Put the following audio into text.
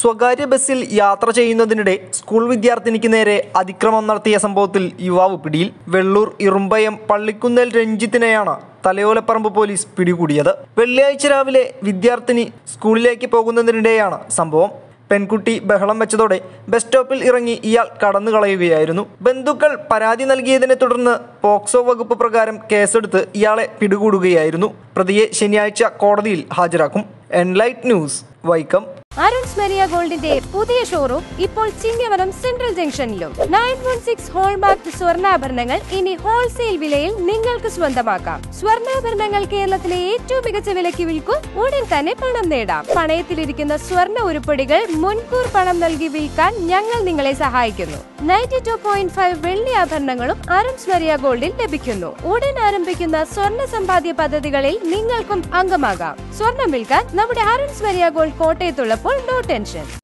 സ്വകാര്യ ബസ്സിൽ യാത്ര ചെയ്യുന്നതിനിടെ സ്കൂൾ വിദ്യാർത്ഥിനിക്ക് നേരെ അതിക്രമം നടത്തിയ സംഭവത്തിൽ യുവാവ് പിടിയിൽ. വെള്ളൂർ ഇറുമ്പയം പള്ളിക്കുന്നേൽ രഞ്ജിത്തിനെയാണ് തലയോലപ്പറമ്പ് പോലീസ് പിടികൂടിയത്. വെള്ളിയാഴ്ച രാവിലെ വിദ്യാർത്ഥിനി സ്കൂളിലേക്ക് പോകുന്നതിനിടെയാണ് സംഭവം. പെൺകുട്ടി ബഹളം വെച്ചതോടെ ബസ് സ്റ്റോപ്പിൽ ഇറങ്ങി ഇയാൾ കടന്നു കളയുകയായിരുന്നു. ബന്ധുക്കൾ പരാതി നൽകിയതിനെ തുടർന്ന് പോക്സോ വകുപ്പ് പ്രകാരം കേസെടുത്ത് ഇയാളെ പിടികൂടുകയായിരുന്നു. പ്രതിയെ ശനിയാഴ്ച കോടതിയിൽ ഹാജരാക്കും. Enlight news, Vaikom. Arun's Maria ഗോൾഡിന്റെ പുതിയ ഷോറൂം ഇപ്പോൾ ചിങ്ങവനം സെൻട്രൽ ജംഗ്ഷനിലും. 916 ഹോൾമാർക്ക് സ്വർണ്ണാഭരണങ്ങൾ ഇനി ഹോൾസെയിൽ വിലയിൽ നിങ്ങൾക്ക് സ്വന്തമാക്കാം. സ്വർണ്ണാഭരണങ്ങൾ കേരളത്തിലെ ഏറ്റവും മികച്ച വിലയ്ക്ക് വിൽക്കും. ഉടൻ തന്നെ പണം നേടാം. പണയത്തിലിരിക്കുന്ന സ്വർണ്ണ ഉരുപ്പടികൾ മുൻകൂർ പണം നൽകി വിൽക്കാൻ ഞങ്ങൾ നിങ്ങളെ സഹായിക്കുന്നു. 92.5 വെള്ളി ആഭരണങ്ങളും അരുൺസ് മരിയ ഗോൾഡിൽ ലഭിക്കുന്നു. ഉടൻ ആരംഭിക്കുന്ന സ്വർണ്ണ സമ്പാദ്യ പദ്ധതികളിൽ നിങ്ങൾക്കും അംഗമാകാം. സ്വർണം വിൽക്കാൻ നമ്മുടെ അരുൺസ് മരിയ ഗോൾഡ് കോട്ടയത്തുള്ള full no tension.